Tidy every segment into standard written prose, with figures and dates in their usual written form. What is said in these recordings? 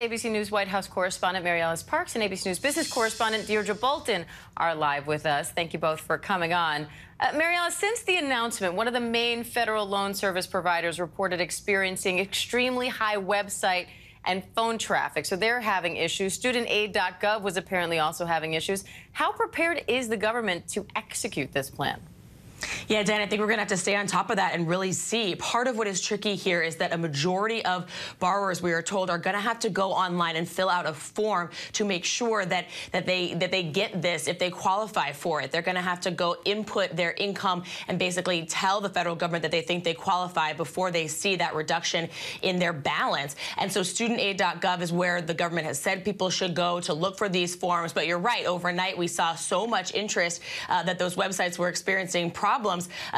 ABC News White House correspondent Mary Alice Parks and ABC News business correspondent Deirdre Bolton are live with us. Thank you both for coming on. Mary Alice, since the announcement, one of the main federal loan service providers reported experiencing extremely high website and phone traffic, so they're having issues. StudentAid.gov was apparently also having issues. How prepared is the government to execute this plan? Yeah, Dan, I think we're going to have to stay on top of that and really see. Part of what is tricky here is that a majority of borrowers, we are told, are going to have to go online and fill out a form to make sure that they get this if they qualify for it. They're going to have to go input their income and basically tell the federal government that they think they qualify before they see that reduction in their balance. And so studentaid.gov is where the government has said people should go to look for these forms. But you're right, overnight we saw so much interest that those websites were experiencing problems.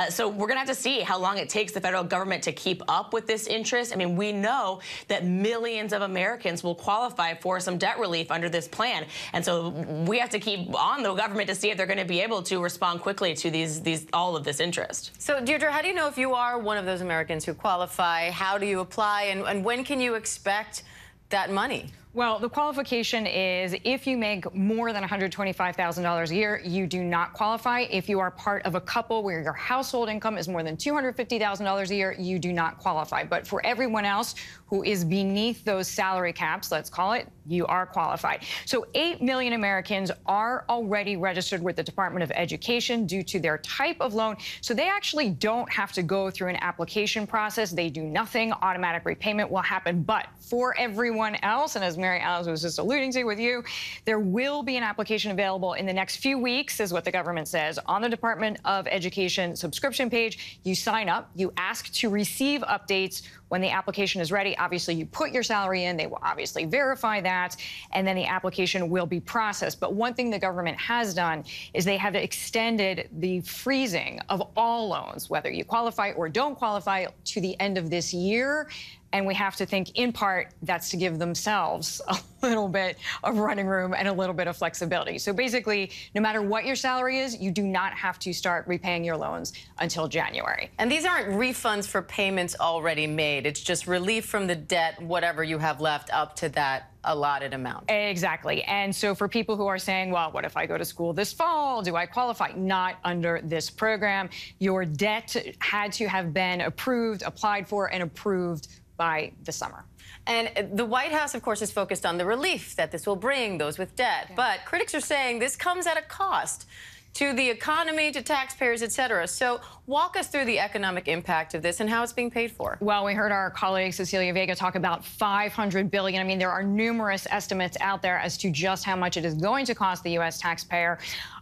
So we're going to have to see how long it takes the federal government to keep up with this interest. I mean, we know that millions of Americans will qualify for some debt relief under this plan. And so we have to keep on the government to see if they're going to be able to respond quickly to all of this interest. So, Deirdre, how do you know if you are one of those Americans who qualify? How do you apply? And when can you expect that money? Well, the qualification is if you make more than $125,000 a year, you do not qualify. If you are part of a couple where your household income is more than $250,000 a year, you do not qualify. But for everyone else who is beneath those salary caps, let's call it, you are qualified. So 8 million Americans are already registered with the Department of Education due to their type of loan. So they actually don't have to go through an application process. They do nothing. Automatic repayment will happen. But for everyone else, and as Mary Alice was just alluding to with you, there will be an application available in the next few weeks, is what the government says, on the Department of Education subscription page. You sign up, you ask to receive updates when the application is ready. Obviously, you put your salary in, they will obviously verify that, and then the application will be processed. But one thing the government has done is they have extended the freezing of all loans, whether you qualify or don't qualify, to the end of this year. And we have to think, in part, that's to give themselves a little bit of running room and a little bit of flexibility. So basically, no matter what your salary is, you do not have to start repaying your loans until January. And these aren't refunds for payments already made. It's just relief from the debt, whatever you have left up to that allotted amount. Exactly. And so for people who are saying, well, what if I go to school this fall? Do I qualify? Not under this program. Your debt had to have been approved, applied for, and approved by the summer. And the White House, of course, is focused on the relief that this will bring those with debt. Yeah. But critics are saying this comes at a cost to the economy, to taxpayers, et cetera. So walk us through the economic impact of this and how it's being paid for. Well, we heard our colleague Cecilia Vega talk about $500 billion. I mean, there are numerous estimates out there as to just how much it is going to cost the U.S. taxpayer.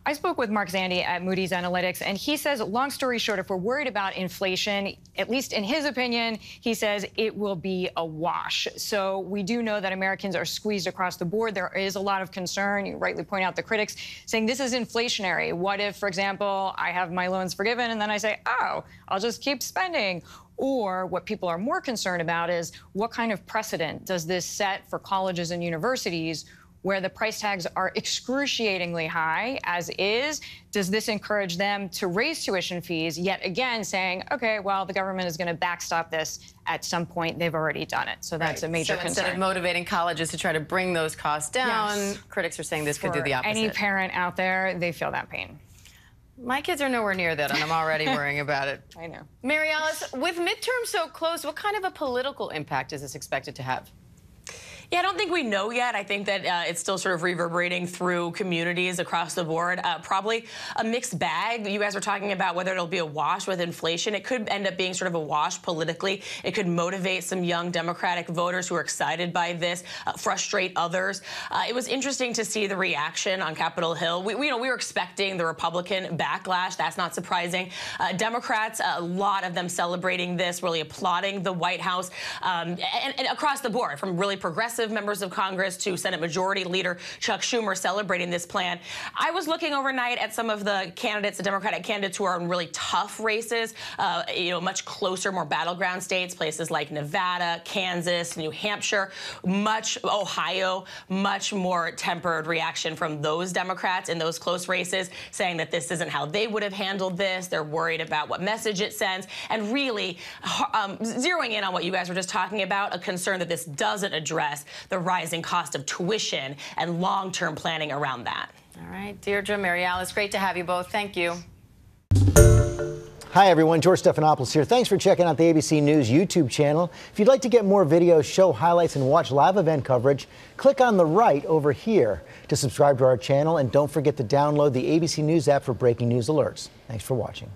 I spoke with Mark Zandi at Moody's Analytics, and he says, long story short, if we're worried about inflation, at least in his opinion, he says it will be a wash. So we do know that Americans are squeezed across the board. There is a lot of concern. You rightly point out the critics saying this is inflationary. What if, for example, I have my loans forgiven and then I say, oh, I'll just keep spending? Or what people are more concerned about is what kind of precedent does this set for colleges and universities where the price tags are excruciatingly high as is? Does this encourage them to raise tuition fees, yet again saying, okay, well, the government is going to backstop this at some point? They've already done it. So that's a major concern. Instead of motivating colleges to try to bring those costs down, critics are saying this could do the opposite. Any parent out there, they feel that pain. My kids are nowhere near that, and I'm already worrying about it. I know. Mary Alice, with midterms so close, what kind of a political impact is this expected to have? Yeah, I don't think we know yet. I think that it's still sort of reverberating through communities across the board. Probably a mixed bag. You guys were talking about whether it'll be a wash with inflation. It could end up being sort of a wash politically. It could motivate some young Democratic voters who are excited by this, frustrate others. It was interesting to see the reaction on Capitol Hill. We were expecting the Republican backlash. That's not surprising. Democrats, a lot of them celebrating this, really applauding the White House, and across the board, from really progressive members of Congress to Senate Majority Leader Chuck Schumer celebrating this plan. I was looking overnight at some of the candidates, the Democratic candidates who are in really tough races, much closer, more battleground states, places like Nevada, Kansas, New Hampshire, Ohio, much more tempered reaction from those Democrats in those close races, saying that this isn't how they would have handled this. They're worried about what message it sends, and really zeroing in on what you guys were just talking about, a concern that this doesn't address the rising cost of tuition and long-term planning around that. All right, Deirdre, Mary Alice, great to have you both. Thank you. Hi everyone, George Stephanopoulos here. Thanks for checking out the ABC News YouTube channel. If you'd like to get more videos, show highlights, and watch live event coverage, click on the right over here to subscribe to our channel, and don't forget to download the ABC News app for breaking news alerts. Thanks for watching.